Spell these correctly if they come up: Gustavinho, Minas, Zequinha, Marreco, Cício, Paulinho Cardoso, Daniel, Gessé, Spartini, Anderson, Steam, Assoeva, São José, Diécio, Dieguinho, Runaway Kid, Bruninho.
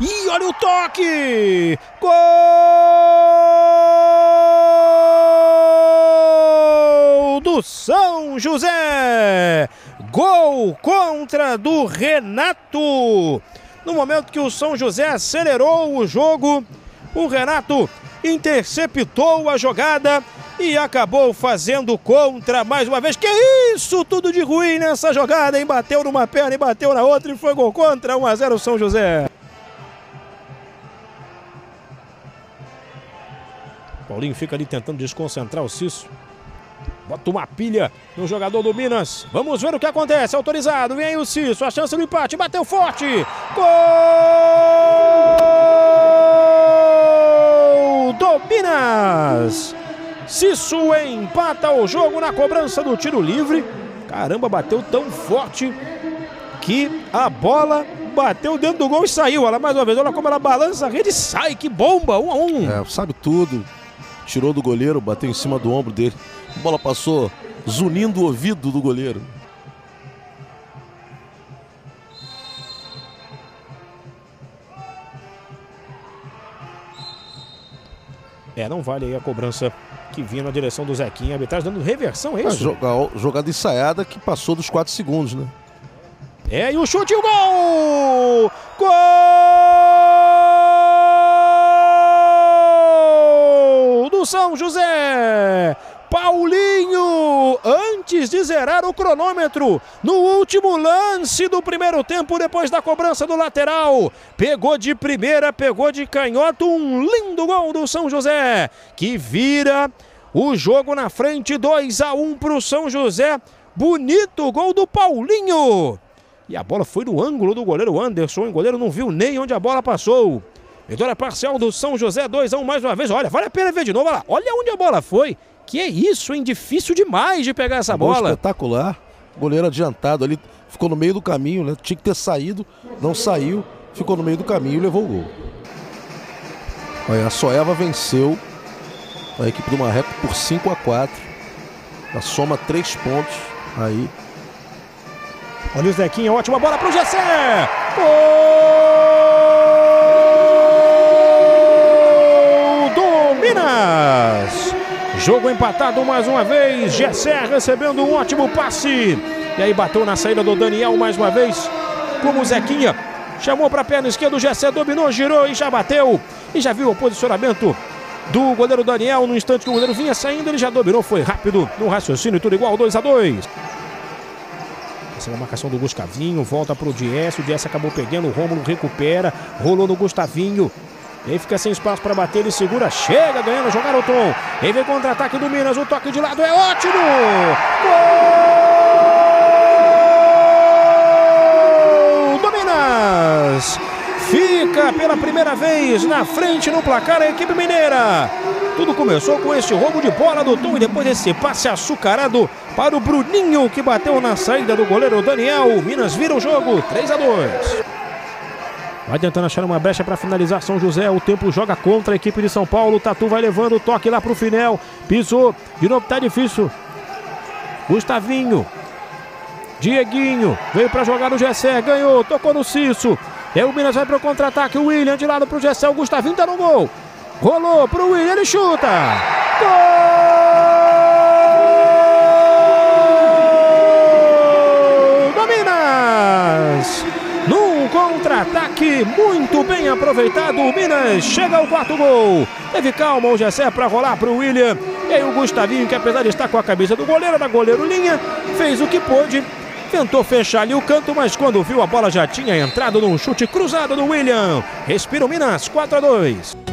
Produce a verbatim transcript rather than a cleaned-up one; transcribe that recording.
E olha o toque! Gol do São José! Gol contra do Renato! No momento que o São José acelerou o jogo, o Renato interceptou a jogada e acabou fazendo contra mais uma vez. Que isso, tudo de ruim nessa jogada, hein? Bateu numa perna e bateu na outra e foi gol contra. um a zero São José. Paulinho fica ali tentando desconcentrar o Cício. Bota uma pilha no jogador do Minas. Vamos ver o que acontece. Autorizado, vem aí o Cício. A chance do empate, bateu forte. Gol do Minas. Cício empata o jogo na cobrança do tiro livre. Caramba, bateu tão forte que a bola bateu dentro do gol e saiu. Olha mais uma vez, olha como ela balança a rede e sai. Que bomba, um a um. É, sabe tudo. Tirou do goleiro, bateu em cima do ombro dele. A bola passou zunindo o ouvido do goleiro. É, não vale aí a cobrança que vinha na direção do Zequinha. Arbitragem dando reversão, é isso? É, jogada ensaiada que passou dos quatro segundos, né? É, e o chute e o gol! Gol do São José! Paulinho, antes de zerar o cronômetro, no último lance do primeiro tempo, depois da cobrança do lateral, pegou de primeira, pegou de canhoto, um lindo gol do São José, que vira o jogo na frente, dois a um para o São José. Bonito gol do Paulinho, e a bola foi no ângulo do goleiro Anderson, o goleiro não viu nem onde a bola passou. Vitória parcial do São José, dois a um mais uma vez. Olha, vale a pena ver de novo, olha, olha onde a bola foi. Que é isso, hein? Difícil demais de pegar essa bola. bola. Espetacular. Goleiro adiantado ali. Ficou no meio do caminho, né? Tinha que ter saído. Não saiu. Ficou no meio do caminho e levou o gol. Olha, a Assoeva venceu a equipe do Marreco por cinco a quatro. A soma três pontos. Aí. Olha o Zequinha. Ótima bola pro G C. Gol do Minas. Jogo empatado mais uma vez, Gessé recebendo um ótimo passe. E aí bateu na saída do Daniel mais uma vez, como o Zequinha. Chamou para a perna esquerda, o Gessé dominou, girou e já bateu. E já viu o posicionamento do goleiro Daniel. No instante que o goleiro vinha saindo, ele já dominou, foi rápido. No raciocínio, tudo igual, dois a dois. Essa é a marcação do Gustavinho, volta para o Diécio. O Diécio acabou pegando, o Rômulo recupera, rolou no Gustavinho. E aí fica sem espaço para bater, ele segura, chega, ganhando, jogaram o tom. Ele vem contra-ataque do Minas, o toque de lado é ótimo! Gol do Minas! Fica pela primeira vez na frente no placar a equipe mineira. Tudo começou com este roubo de bola do Tom e depois desse passe açucarado para o Bruninho, que bateu na saída do goleiro Daniel. O Minas vira o jogo, três a dois. Vai tentando achar uma brecha para finalizar São José. O tempo joga contra a equipe de São Paulo. O Tatu vai levando o toque lá para o final. Pisou. De novo tá difícil. Gustavinho. Dieguinho. Veio para jogar o Gessé. Ganhou. Tocou no Cício. E aí o Minas vai para o contra-ataque. O William de lado para o Gessé. O Gustavinho tá no gol. Rolou para o William. Ele chuta. Gol do Minas. Num contra-ataque muito bem aproveitado, o Minas chega ao quarto gol. Teve calma o Gessé para rolar para o William. E aí o Gustavinho, que apesar de estar com a cabeça do goleiro, da goleiro linha, fez o que pôde. Tentou fechar ali o canto, mas quando viu a bola já tinha entrado num chute cruzado do William. Respira o Minas, quatro a dois.